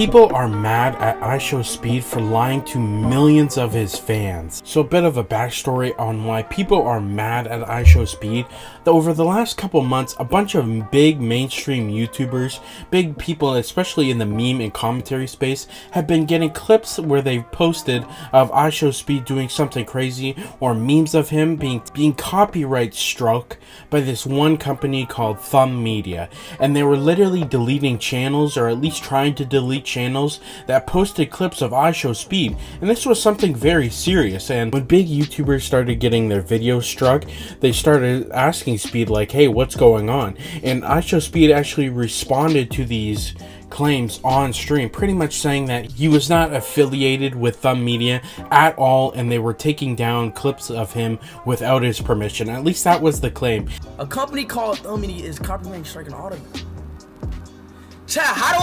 People are mad at iShowSpeed for lying to millions of his fans. So a bit of a backstory on why people are mad at iShowSpeed. That over the last couple months, a bunch of big mainstream YouTubers, big people especially in the meme and commentary space, have been getting clips where they've posted of iShowSpeed doing something crazy or memes of him being copyright struck by this one company called Thumb Media. And they were literally deleting channels, or at least trying to delete channels that posted clips of iShowSpeed. And this was something very serious. And when big YouTubers started getting their videos struck, they started asking Speed like, hey, what's going on? And iShowSpeed actually responded to these claims on stream, pretty much saying that he was not affiliated with Thumb Media at all, and they were taking down clips of him without his permission. At least that was the claim. A company called Thumb Media is copyright striking all of you. Chat, how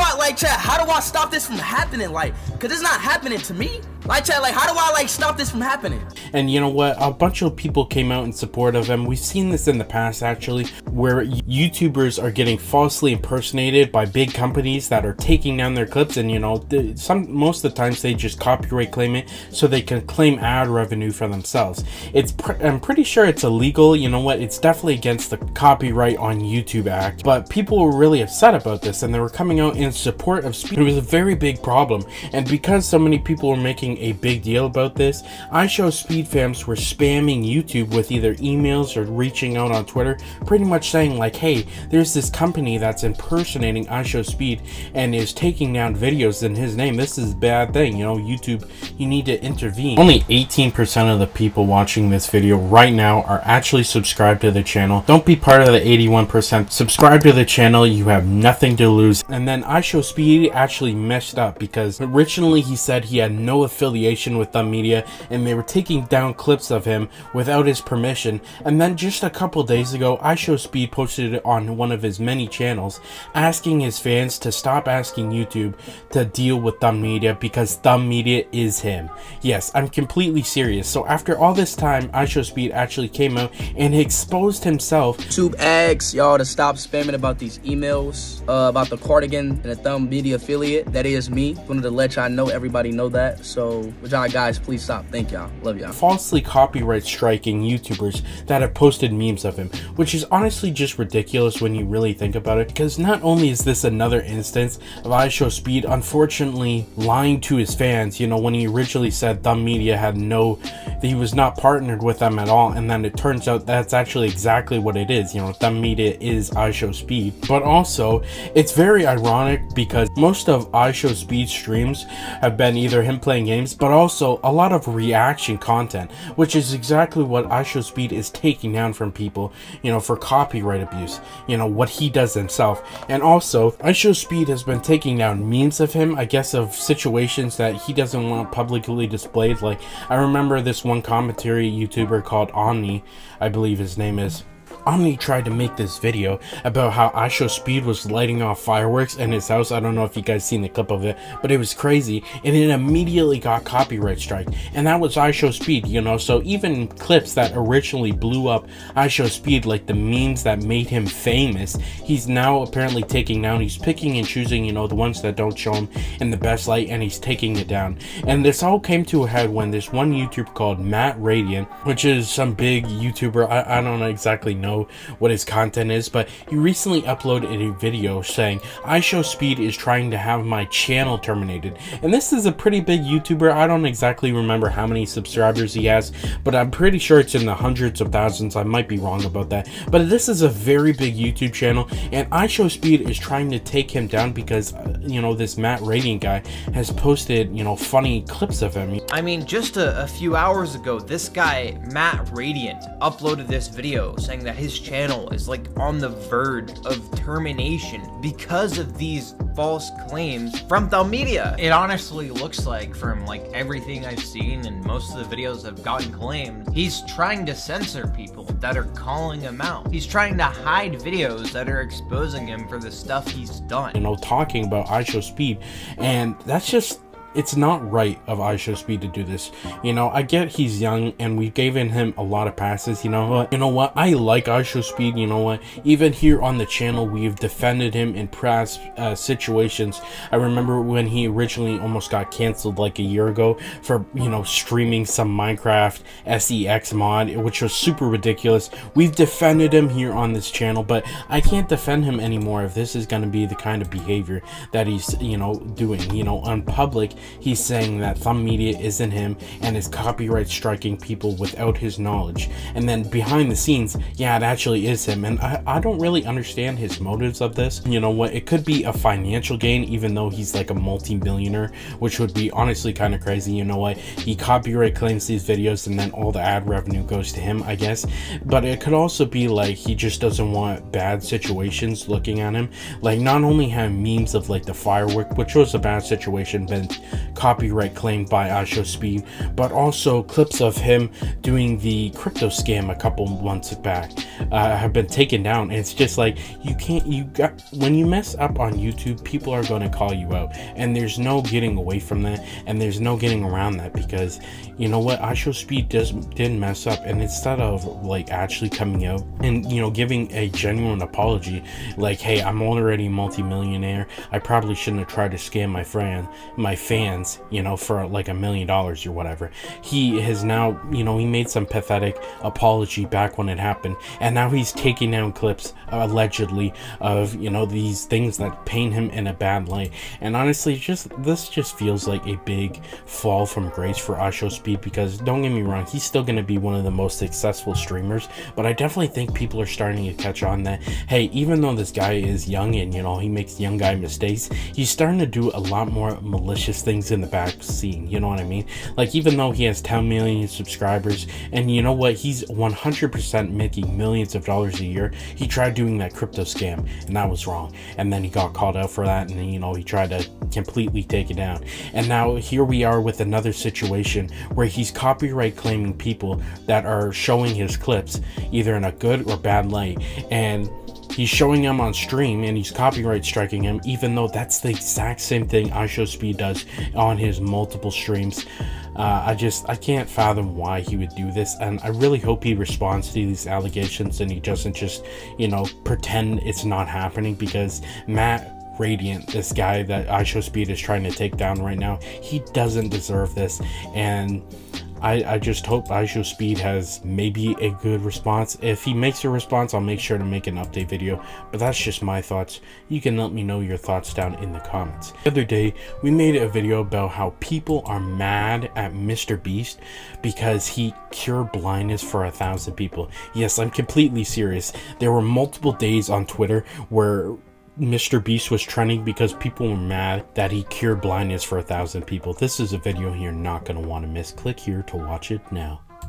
do I stop this from happening? Like, cause it's not happening to me. Like, chat, like, how do I, like, stop this from happening? And you know what? A bunch of people came out in support of him. We've seen this in the past, actually, where YouTubers are getting falsely impersonated by big companies that are taking down their clips. And, you know, most of the times they just copyright claim it so they can claim ad revenue for themselves. I'm pretty sure it's illegal. You know what? It's definitely against the Copyright on YouTube Act. But people were really upset about this, and they were coming out in support of Speed. It was a very big problem. And because so many people were making a big deal about this, iShowSpeed fans were spamming YouTube with either emails or reaching out on Twitter, pretty much saying like, hey, there's this company that's impersonating iShowSpeed and is taking down videos in his name. This is a bad thing, you know, YouTube, you need to intervene. Only 18% of the people watching this video right now are actually subscribed to the channel. Don't be part of the 81%. Subscribe to the channel, you have nothing to lose. And then iShowSpeed actually messed up, because originally he said he had no affiliation with Thumb Media and they were taking down clips of him without his permission. And then just a couple days ago, iShowSpeed posted it on one of his many channels asking his fans to stop asking YouTube to deal with Thumb Media because Thumb Media is him. Yes, I'm completely serious. So after all this time, iShowSpeed actually came out and exposed himself. YouTube asks y'all to stop spamming about these emails about the cardigan and the Thumb Media affiliate. That is me. Wanted to let y'all know, everybody know that. So, with y'all guys, please stop. Thank y'all. Love y'all. Falsely copyright striking YouTubers that have posted memes of him, which is honestly just ridiculous when you really think about it, because not only is this another instance of iShowSpeed unfortunately lying to his fans, you know, when he originally said Thumb Media had he was not partnered with them at all, and then it turns out that's actually exactly what it is. You know, Thumb Media is iShowSpeed. But also, it's very ironic because most of iShowSpeed streams have been either him playing games, but also a lot of reaction content, which is exactly what iShowSpeed is taking down from people, you know, for copyright abuse, you know, what he does himself. And also, iShowSpeed has been taking down memes of him, I guess, of situations that he doesn't want publicly displayed. Like, I remember this one commentary YouTuber called Omni, I believe his name is. Omni tried to make this video about how iShowSpeed was lighting off fireworks in his house. I don't know if you guys seen the clip of it, but it was crazy, and it immediately got copyright strike. And that was iShowSpeed, you know. So even clips that originally blew up iShowSpeed, like the memes that made him famous, he's now apparently taking down. He's picking and choosing, you know, the ones that don't show him in the best light, and he's taking it down. And this all came to a head when this one YouTuber called Matt Radiant, which is some big YouTuber, I don't exactly know what his content is, but he recently uploaded a video saying iShowSpeed is trying to have my channel terminated. And this is a pretty big YouTuber. I don't exactly remember how many subscribers he has, but I'm pretty sure it's in the hundreds of thousands. I might be wrong about that, but this is a very big YouTube channel, and iShowSpeed is trying to take him down because, you know, this Matt Radiant guy has posted, you know, funny clips of him. I mean, just a few hours ago, this guy Matt Radiant uploaded this video saying that his channel is like on the verge of termination because of these false claims from Thumb Media. It honestly looks like, from like everything I've seen and most of the videos have gotten claimed, he's trying to censor people that are calling him out. He's trying to hide videos that are exposing him for the stuff he's done. You know, talking about iShowSpeed, and that's just it's not right of iShowSpeed to do this. You know, I get he's young and we've given him a lot of passes. You know what? I like iShowSpeed. You know what? Even here on the channel, we've defended him in past situations. I remember when he originally almost got canceled like a year ago for, you know, streaming some Minecraft SEX mod, which was super ridiculous. We've defended him here on this channel, but I can't defend him anymore if this is going to be the kind of behavior that he's, you know, doing. You know, on public, he's saying that Thumb Media isn't him and is copyright striking people without his knowledge. And then behind the scenes, yeah, it actually is him. And I don't really understand his motives of this. You know what? It could be a financial gain, even though he's like a multi-millionaire, which would be honestly kind of crazy. You know what? He copyright claims these videos and then all the ad revenue goes to him, I guess. But it could also be like he just doesn't want bad situations looking at him. Like, not only have memes of like the firework, which was a bad situation, been copyright claimed by iShowSpeed, but also clips of him doing the crypto scam a couple months back have been taken down. And it's just like, you can't, when you mess up on YouTube, people are going to call you out, and there's no getting away from that, and there's no getting around that, because you know what, iShowSpeed didn't mess up, and instead of like actually coming out and, you know, giving a genuine apology, like, hey, I'm already multi-millionaire, I probably shouldn't have tried to scam my fans, you know, for like $1 million or whatever. He has now, you know, he made some pathetic apology back when it happened, and now he's taking down clips allegedly of, you know, these things that paint him in a bad light. And honestly, this just feels like a big fall from grace for iShowSpeed, because don't get me wrong, he's still going to be one of the most successful streamers, but I definitely think people are starting to catch on that, hey, even though this guy is young and, you know, he makes young guy mistakes, he's starting to do a lot more malicious things in the back scene. You know what I mean? Like, even though he has 10 million subscribers and, you know what, he's 100% making millions of dollars a year, he tried doing that crypto scam and that was wrong, and then he got called out for that, and then, you know, he tried to completely take it down. And now here we are with another situation where he's copyright claiming people that are showing his clips either in a good or bad light, and he's showing him on stream and he's copyright striking him, even though that's the exact same thing iShowSpeed does on his multiple streams. I can't fathom why he would do this, and I really hope he responds to these allegations and he doesn't just, you know, pretend it's not happening, because Matt Radiant, this guy that iShowSpeed is trying to take down right now, he doesn't deserve this. And I just hope iShowSpeed has maybe a good response. If he makes a response, I'll make sure to make an update video, but that's just my thoughts. You can let me know your thoughts down in the comments. The other day, we made a video about how people are mad at Mr. Beast because he cured blindness for 1,000 people. Yes, I'm completely serious. There were multiple days on Twitter where Mr. Beast was trending because people were mad that he cured blindness for 1,000 people. This is a video you're not going to want to miss. Click here to watch it now.